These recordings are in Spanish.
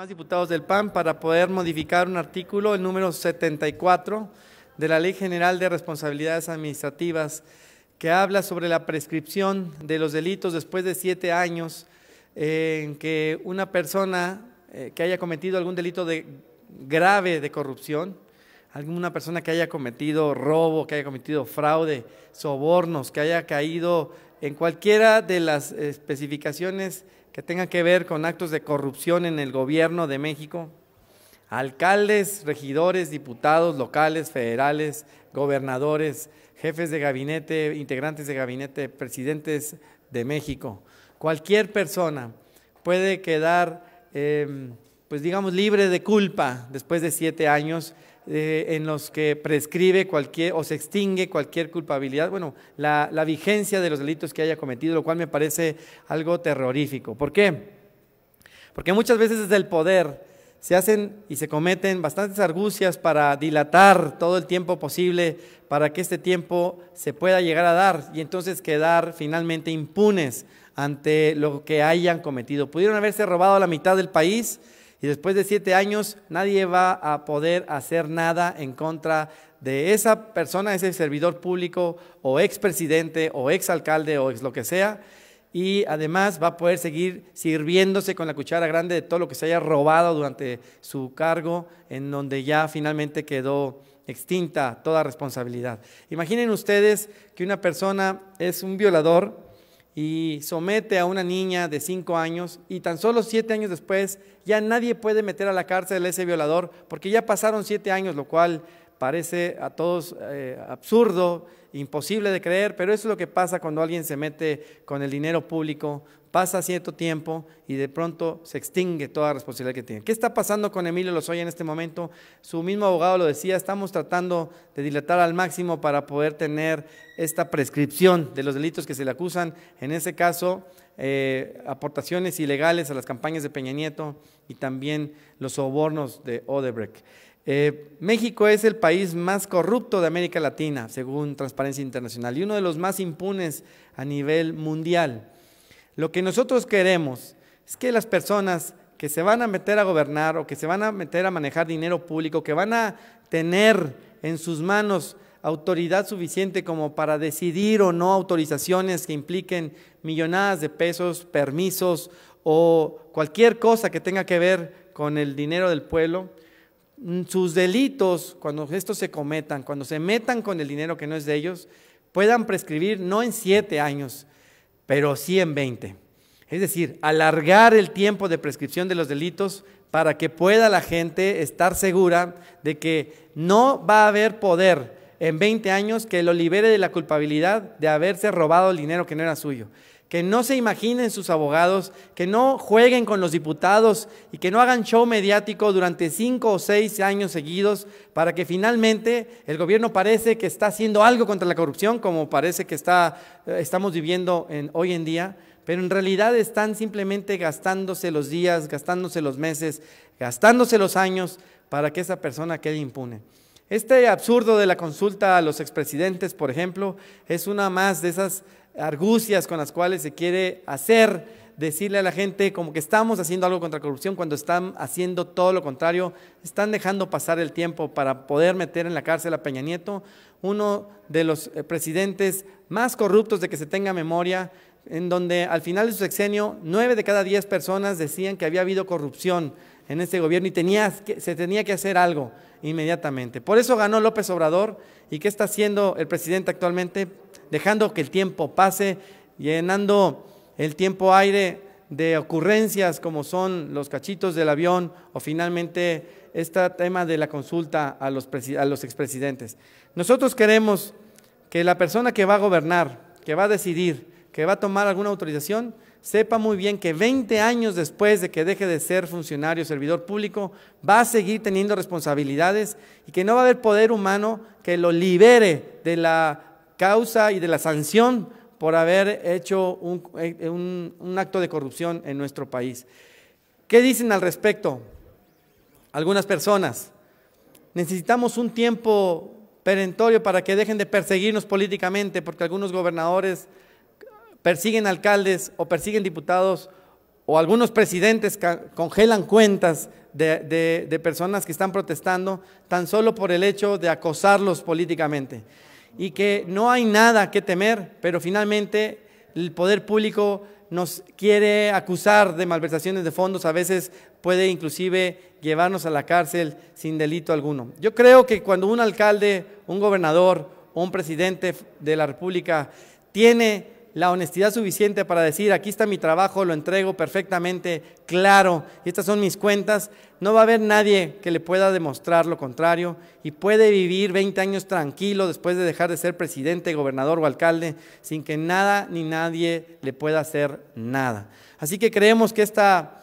Más diputados del PAN para poder modificar un artículo, el número 74 de la Ley General de Responsabilidades Administrativas, que habla sobre la prescripción de los delitos después de 7 años en que una persona que haya cometido algún delito grave de corrupción, alguna persona que haya cometido robo, que haya cometido fraude, sobornos, que haya caído en cualquiera de las especificaciones que tengan que ver con actos de corrupción en el gobierno de México, alcaldes, regidores, diputados locales, federales, gobernadores, jefes de gabinete, integrantes de gabinete, presidentes de México. Cualquier persona puede quedar, pues digamos, libre de culpa después de 7 años en los que prescribe cualquier o se extingue cualquier culpabilidad, bueno, la vigencia de los delitos que haya cometido, lo cual me parece algo terrorífico. ¿Por qué? Porque muchas veces desde el poder se hacen y se cometen bastantes argucias para dilatar todo el tiempo posible para que este tiempo se pueda llegar a dar y entonces quedar finalmente impunes ante lo que hayan cometido. Pudieron haberse robado la mitad del país y después de 7 años nadie va a poder hacer nada en contra de esa persona, ese servidor público o expresidente o exalcalde o ex lo que sea, y además va a poder seguir sirviéndose con la cuchara grande de todo lo que se haya robado durante su cargo, en donde ya finalmente quedó extinta toda responsabilidad. Imaginen ustedes que una persona es un violador y somete a una niña de 5 años y tan solo 7 años después ya nadie puede meter a la cárcel a ese violador porque ya pasaron 7 años, lo cual parece a todos absurdo, imposible de creer, pero eso es lo que pasa cuando alguien se mete con el dinero público, pasa cierto tiempo y de pronto se extingue toda la responsabilidad que tiene. ¿Qué está pasando con Emilio Lozoya en este momento? Su mismo abogado lo decía, estamos tratando de dilatar al máximo para poder tener esta prescripción de los delitos que se le acusan, en ese caso aportaciones ilegales a las campañas de Peña Nieto y también los sobornos de Odebrecht. México es el país más corrupto de América Latina, según Transparencia Internacional, y uno de los más impunes a nivel mundial. Lo que nosotros queremos es que las personas que se van a meter a gobernar o que se van a meter a manejar dinero público, que van a tener en sus manos autoridad suficiente como para decidir o no autorizaciones que impliquen millonadas de pesos, permisos o cualquier cosa que tenga que ver con el dinero del pueblo, sus delitos, cuando estos se cometan, cuando se metan con el dinero que no es de ellos, puedan prescribir no en 7 años, pero sí en 20. Es decir, alargar el tiempo de prescripción de los delitos para que pueda la gente estar segura de que no va a haber poder en 20 años que lo libere de la culpabilidad de haberse robado el dinero que no era suyo. Que no se imaginen sus abogados, que no jueguen con los diputados y que no hagan show mediático durante 5 o 6 años seguidos para que finalmente el gobierno parece que está haciendo algo contra la corrupción, como parece que estamos viviendo hoy en día, pero en realidad están simplemente gastándose los días, gastándose los meses, gastándose los años para que esa persona quede impune. Este absurdo de la consulta a los expresidentes, por ejemplo, es una más de esas argucias con las cuales se quiere decirle a la gente como que estamos haciendo algo contra la corrupción cuando están haciendo todo lo contrario, están dejando pasar el tiempo para poder meter en la cárcel a Peña Nieto, uno de los presidentes más corruptos de que se tenga memoria, en donde al final de su sexenio 9 de cada 10 personas decían que había habido corrupción en este gobierno y se tenía que hacer algo inmediatamente. Por eso ganó López Obrador. ¿Y qué está haciendo el presidente actualmente? Dejando que el tiempo pase, llenando el tiempo aire de ocurrencias como son los cachitos del avión o finalmente este tema de la consulta a los expresidentes. Nosotros queremos que la persona que va a gobernar, que va a decidir, que va a tomar alguna autorización, sepa muy bien que 20 años después de que deje de ser funcionario, servidor público, va a seguir teniendo responsabilidades y que no va a haber poder humano que lo libere de la causa y de la sanción por haber hecho un acto de corrupción en nuestro país. ¿Qué dicen al respecto algunas personas? Necesitamos un tiempo perentorio para que dejen de perseguirnos políticamente, porque algunos gobernadores persiguen alcaldes o persiguen diputados o algunos presidentes congelan cuentas de personas que están protestando tan solo por el hecho de acosarlos políticamente, y que no hay nada que temer, pero finalmente el poder público nos quiere acusar de malversaciones de fondos, a veces puede inclusive llevarnos a la cárcel sin delito alguno. Yo creo que cuando un alcalde, un gobernador o un presidente de la República tiene la honestidad suficiente para decir, aquí está mi trabajo, lo entrego perfectamente, claro, estas son mis cuentas, no va a haber nadie que le pueda demostrar lo contrario, y puede vivir 20 años tranquilo después de dejar de ser presidente, gobernador o alcalde, sin que nada ni nadie le pueda hacer nada. Así que creemos que esta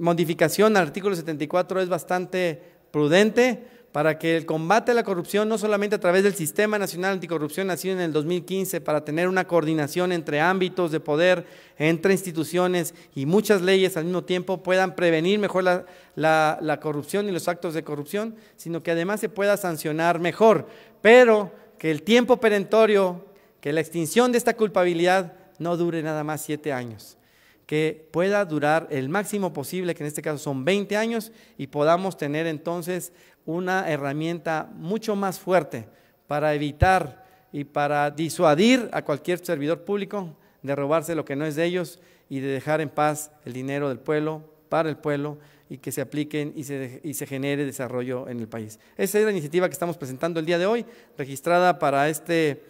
modificación al artículo 74 es bastante prudente, para que el combate a la corrupción, no solamente a través del Sistema Nacional Anticorrupción, nacido en el 2015, para tener una coordinación entre ámbitos de poder, entre instituciones y muchas leyes al mismo tiempo, puedan prevenir mejor la corrupción y los actos de corrupción, sino que además se pueda sancionar mejor, pero que el tiempo perentorio, que la extinción de esta culpabilidad no dure nada más 7 años. Que pueda durar el máximo posible, que en este caso son 20 años, y podamos tener entonces una herramienta mucho más fuerte para evitar y para disuadir a cualquier servidor público de robarse lo que no es de ellos y de dejar en paz el dinero del pueblo, para el pueblo, y que se apliquen y se genere desarrollo en el país. Esa es la iniciativa que estamos presentando el día de hoy, registrada para este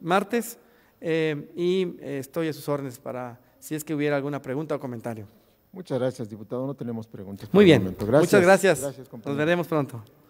martes, y estoy a sus órdenes para si es que hubiera alguna pregunta o comentario. Muchas gracias, diputado. No tenemos preguntas. Muy bien. Gracias. Muchas gracias. Nos veremos pronto.